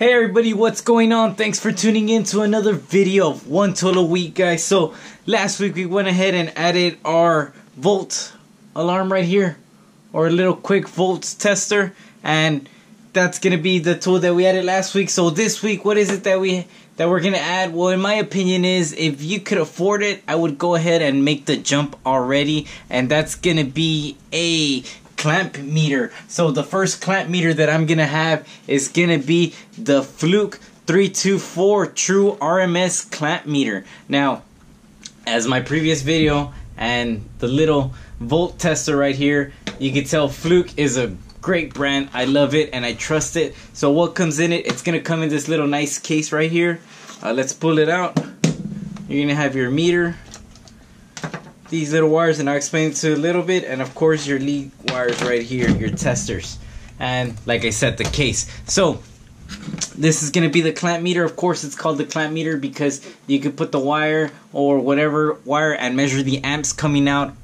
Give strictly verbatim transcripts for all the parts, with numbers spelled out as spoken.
Hey everybody, what's going on? Thanks for tuning in to another video of One Tool A Week Guy. So last week we went ahead and added our volt alarm right here, or a little quick volts tester, and that's gonna be the tool that we added last week. So this week, what is it that we that we're gonna add? Well, in my opinion is, if you could afford it, I would go ahead and make the jump already, and that's gonna be a clamp meter. So the first clamp meter that I'm gonna have is gonna be the Fluke three two four True R M S clamp meter. Now, as my previous video and the little volt tester right here, you can tell Fluke is a great brand. I love it and I trust it. So what comes in it? It's gonna come in this little nice case right here. Uh, let's pull it out. You're gonna have your meter, these little wires, and I'll explain it to you a little bit, and of course your lead wires right here, your testers, and like I said, the case. So this is gonna be the clamp meter. Of course it's called the clamp meter because you could put the wire or whatever wire and measure the amps coming out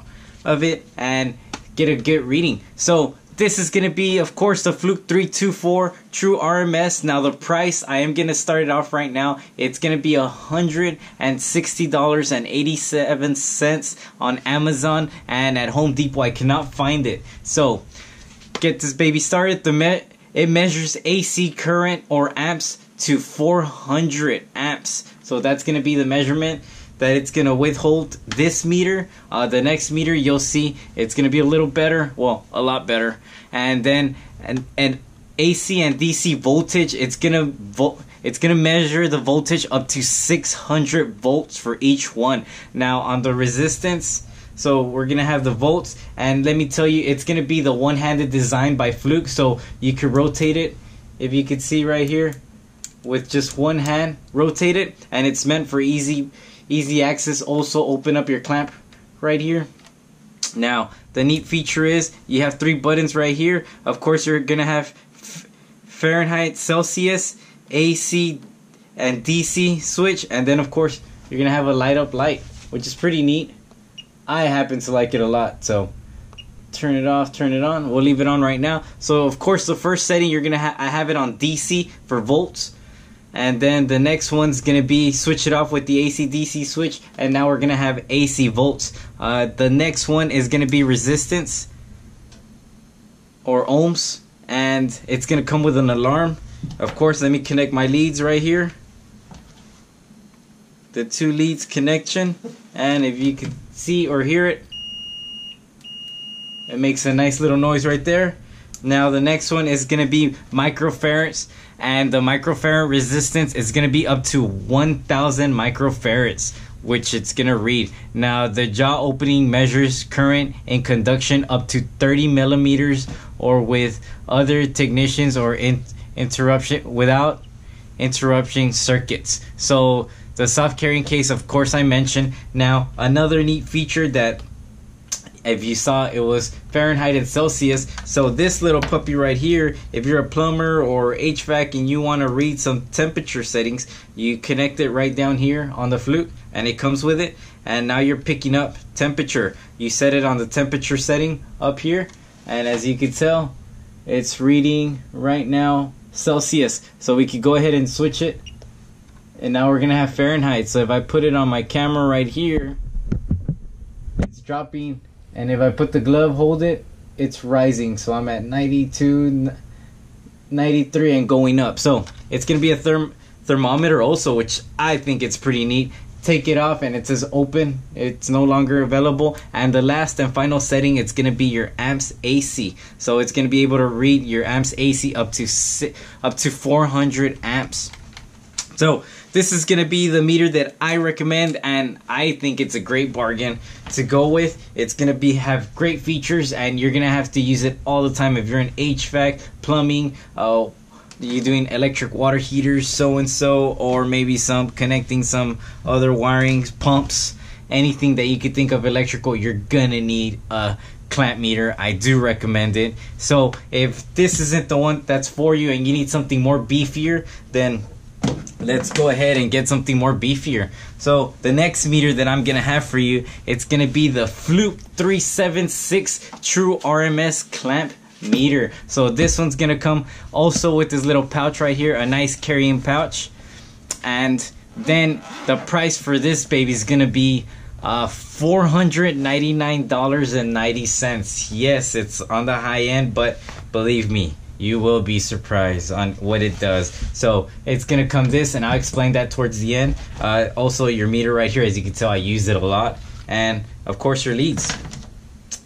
of it and get a good reading. So this is gonna be, of course, the Fluke three two four True R M S. Now the price, I am gonna start it off right now. It's gonna be one hundred sixty dollars and eighty-seven cents on Amazon, and at Home Depot I cannot find it. So get this baby started. The me it measures A C current or amps to four hundred amps. So that's gonna be the measurement that it's gonna withhold this meter. Uh, the next meter, you'll see it's gonna be a little better, well, a lot better. And then and and A C and D C voltage, it's gonna vo it's gonna measure the voltage up to six hundred volts for each one. Now on the resistance, so we're gonna have the volts, and let me tell you, it's gonna be the one-handed design by Fluke, so you could rotate it, if you could see right here, with just one hand, rotate it, and it's meant for easy easy access. Also open up your clamp right here. Now the neat feature is you have three buttons right here. Of course you're gonna have Fahrenheit, Celsius, A C and D C switch, and then of course you're gonna have a light up light, which is pretty neat. I happen to like it a lot. So turn it off, turn it on, we'll leave it on right now. So of course the first setting you're gonna have, I have it on D C for volts. And then the next one's gonna be switch it off with the A C D C switch, and now we're gonna have A C volts. Uh, the next one is gonna be resistance or ohms, and it's gonna come with an alarm. Of course, let me connect my leads right here. The two leads connection, and if you could see or hear it, it makes a nice little noise right there. Now the next one is gonna be microfarads, and the microfarad resistance is gonna be up to one thousand microfarads, which it's gonna read. Now the jaw opening measures current and conduction up to thirty millimeters, or with other technicians or in interruption without interrupting circuits. So the soft carrying case, of course, I mentioned. Now another neat feature that, if you saw, it was Fahrenheit and Celsius. So this little puppy right here, if you're a plumber or H V A C and you want to read some temperature settings, you connect it right down here on the Fluke, and it comes with it. And now you're picking up temperature. You set it on the temperature setting up here, and as you can tell, it's reading right now Celsius. So we could go ahead and switch it, and now we're gonna have Fahrenheit. So if I put it on my camera right here, it's dropping. And if I put the glove, hold it, it's rising. So I'm at ninety-two, ninety-three and going up. So it's going to be a therm thermometer also, which I think it's pretty neat. Take it off and it says open. It's no longer available. And the last and final setting, it's going to be your amps A C. So it's going to be able to read your amps A C up to up to four hundred amps. So this is going to be the meter that I recommend, and I think it's a great bargain to go with. It's going to be have great features, and you're going to have to use it all the time if you're in H V A C, plumbing, uh, you're doing electric water heaters, so-and-so, or maybe some connecting some other wirings, pumps, anything that you could think of electrical, you're going to need a clamp meter. I do recommend it. So if this isn't the one that's for you and you need something more beefier, then let's go ahead and get something more beefier. So the next meter that I'm gonna have for you, it's gonna be the Fluke three seventy-six True R M S clamp meter. So this one's gonna come also with this little pouch right here, a nice carrying pouch. And then the price for this baby is gonna be uh, four hundred ninety-nine dollars and ninety cents. Yes, it's on the high end, but believe me, you will be surprised on what it does. So it's gonna come this, and I'll explain that towards the end. Uh, also your meter right here, as you can tell, I use it a lot. And of course your leads.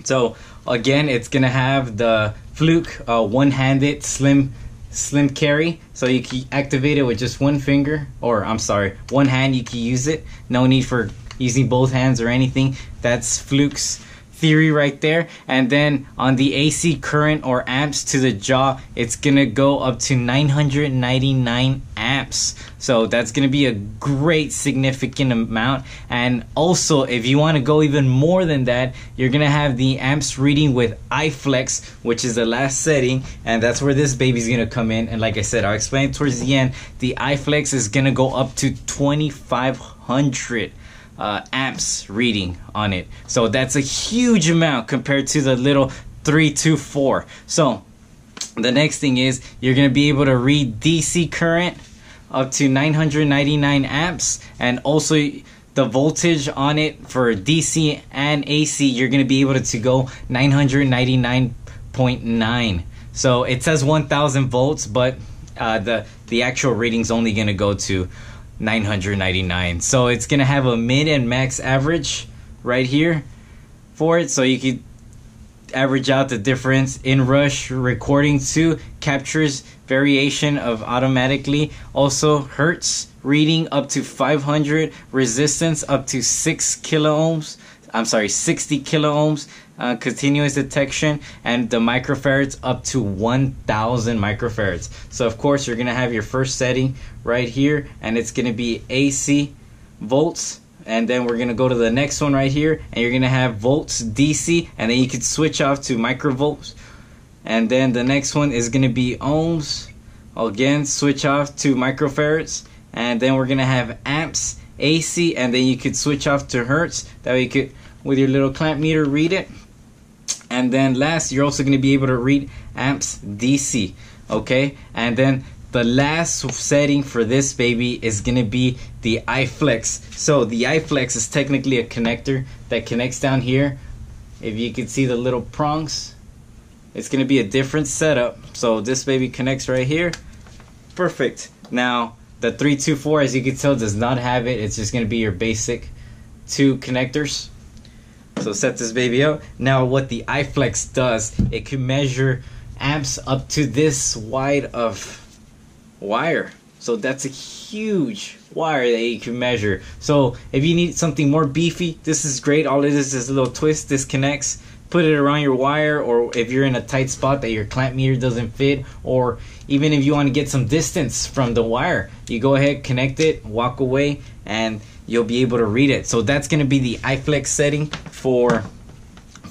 So again, it's gonna have the Fluke uh, one-handed slim slim carry, so you can activate it with just one finger, or I'm sorry, one hand. You can use it, no need for using both hands or anything. That's Fluke's theory right there. And then on the A C current or amps to the jaw, it's gonna go up to nine hundred ninety-nine amps. So that's gonna be a great significant amount. And also, if you want to go even more than that, you're gonna have the amps reading with iFlex, which is the last setting, and that's where this baby's gonna come in. And like I said, I'll explain it towards the end. The iFlex is gonna go up to twenty-five hundred Uh, amps reading on it, so that's a huge amount compared to the little three two four. So the next thing is you're gonna be able to read D C current up to nine hundred ninety-nine amps, and also the voltage on it for D C and A C, you're gonna be able to go nine hundred ninety-nine point nine. So it says one thousand volts, but uh, the the actual reading's only gonna go to nine hundred ninety-nine. So it's gonna have a min and max average right here for it, so you could average out the difference in rush recording too. Captures variation of automatically, also hertz reading up to five hundred, resistance up to six kilo ohms, I'm sorry, sixty kilo ohms, uh, continuous detection, and the microfarads up to one thousand microfarads. So of course you're gonna have your first setting right here, and it's gonna be A C volts, and then we're gonna go to the next one right here, and you're gonna have volts D C, and then you could switch off to microvolts, and then the next one is gonna be ohms, again switch off to microfarads, and then we're gonna have amps A C, and then you could switch off to hertz. That way you could, with your little clamp meter, read it. And then last, you're also going to be able to read amps D C, okay? And then the last setting for this baby is going to be the iFlex. So the iFlex is technically a connector that connects down here. If you can see the little prongs, it's going to be a different setup. So this baby connects right here. Perfect. Now the three two four, as you can tell, does not have it. It's just going to be your basic two connectors. So set this baby up. Now what the iFlex does, it can measure amps up to this wide of wire. So that's a huge wire that you can measure. So if you need something more beefy, this is great. All it is is a little twist. This connects. Put it around your wire, or if you're in a tight spot that your clamp meter doesn't fit, or even if you want to get some distance from the wire, you go ahead, connect it, walk away, and you'll be able to read it. So that's going to be the iFlex setting for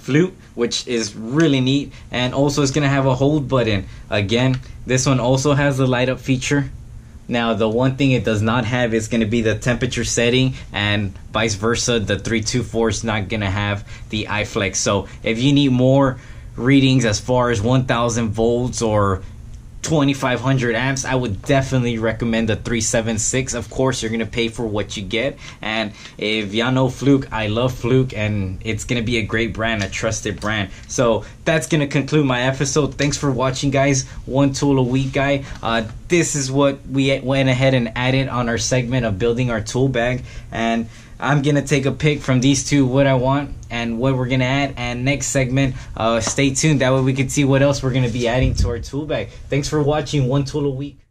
Fluke, which is really neat. And also it's going to have a hold button. Again, this one also has the light up feature. Now the one thing it does not have is going to be the temperature setting, and vice versa, the three two four is not going to have the iFlex. So if you need more readings as far as one thousand volts or twenty-five hundred amps, I would definitely recommend the three seventy-six. Of course you're going to pay for what you get, and if y'all know Fluke, I love Fluke, and it's going to be a great brand, a trusted brand. So that's going to conclude my episode. Thanks for watching, guys. One tool a week guy. Uh, this is what we went ahead and added on our segment of building our tool bag, and I'm going to take a pick from these two what I want and what we're going to add. And next segment, uh, stay tuned. That way we can see what else we're going to be adding to our tool bag. Thanks for watching One Tool a Week.